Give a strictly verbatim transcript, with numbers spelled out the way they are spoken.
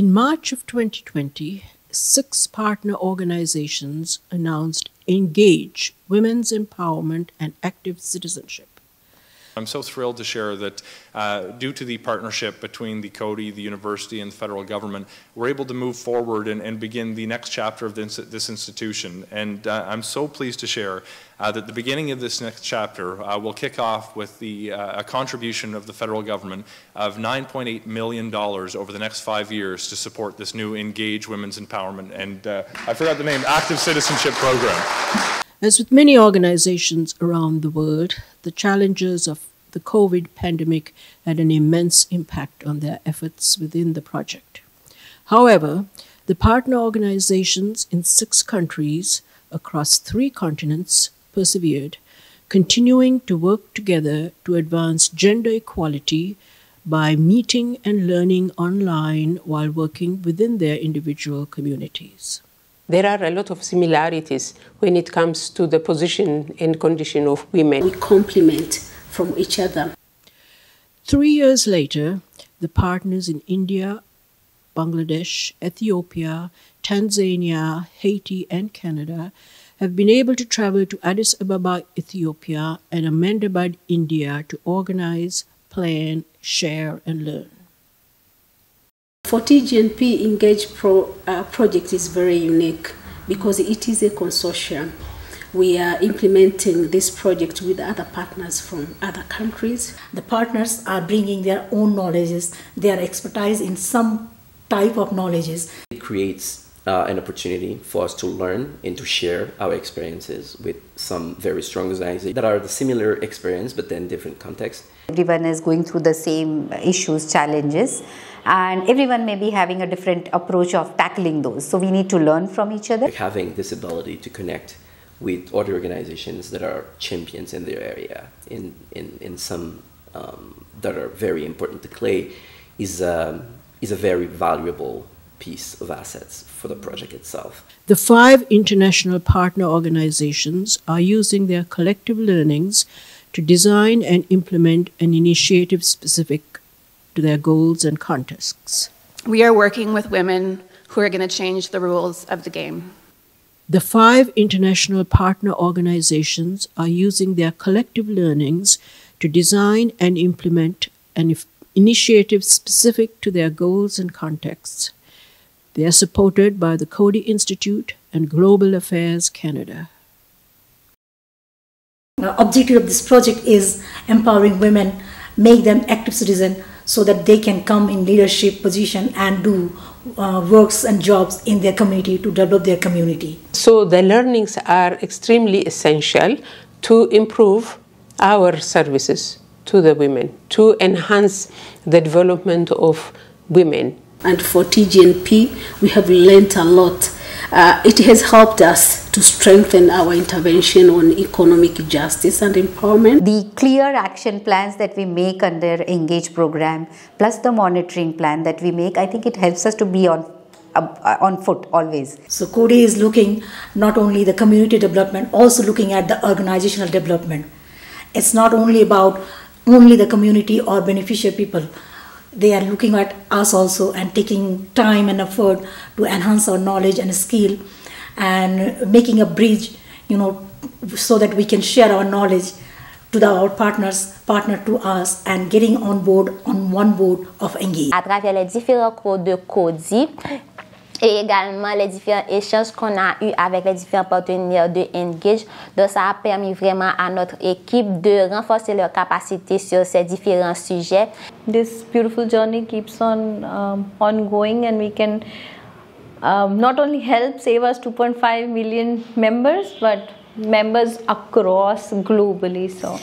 In March of twenty twenty, six partner organizations announced Engage: Women's Empowerment and Active Citizenship. I'm so thrilled to share that uh, due to the partnership between the Coady, the university, and the federal government, we're able to move forward and, and begin the next chapter of this, this institution. And uh, I'm so pleased to share uh, that the beginning of this next chapter uh, will kick off with the, uh, a contribution of the federal government of nine point eight million dollars over the next five years to support this new Engage Women's Empowerment and, uh, I forgot the name, Active Citizenship Program. As with many organizations around the world, the challenges of the COVID pandemic had an immense impact on their efforts within the project. However, the partner organizations in six countries across three continents persevered, continuing to work together to advance gender equality by meeting and learning online while working within their individual communities. There are a lot of similarities when it comes to the position and condition of women. We complement from each other. Three years later, the partners in India, Bangladesh, Ethiopia, Tanzania, Haiti, and Canada have been able to travel to Addis Ababa, Ethiopia, and Ahmedabad, India to organize, plan, share, and learn. For T G N P, Engage Pro uh, project is very unique because it is a consortium. We are implementing this project with other partners from other countries. The partners are bringing their own knowledges, their expertise in some type of knowledges. It creates uh, an opportunity for us to learn and to share our experiences with some very strong organizations that are the similar experience but then different contexts. Everyone is going through the same issues, challenges, and everyone may be having a different approach of tackling those. So we need to learn from each other. Having this ability to connect with other organizations that are champions in their area, in, in, in some um, that are very important to Clay, is a, is a very valuable piece of assets for the project itself. The five international partner organizations are using their collective learnings to design and implement an initiative specific to their goals and contexts. We are working with women who are going to change the rules of the game. The five international partner organizations are using their collective learnings to design and implement an initiative specific to their goals and contexts. They are supported by the Coady Institute and Global Affairs Canada. The objective of this project is empowering women, make them active citizens, so that they can come in leadership position and do uh, works and jobs in their community to develop their community. So the learnings are extremely essential to improve our services to the women, to enhance the development of women. And for T G N P, we have learnt a lot. Uh, it has helped us to strengthen our intervention on economic justice and empowerment. The clear action plans that we make under Engage program, plus the monitoring plan that we make, I think it helps us to be on, uh, on foot always. So Coady is looking not only the community development, also looking at the organizational development. It's not only about only the community or beneficial people. They are looking at us also and taking time and effort to enhance our knowledge and skill and making a bridge, you know, so that we can share our knowledge to the, our partners, partner to us, and getting on board, on one board of Engage. À travers les différents cours de Coady et également les différents échanges qu'on a eu avec les différents partenaires de Engage. Donc ça a permis vraiment à notre équipe de renforcer leurs capacités sur ces différents sujets. This beautiful journey keeps on um, ongoing, and we can um, not only help save us two point five million members, but members across globally. So.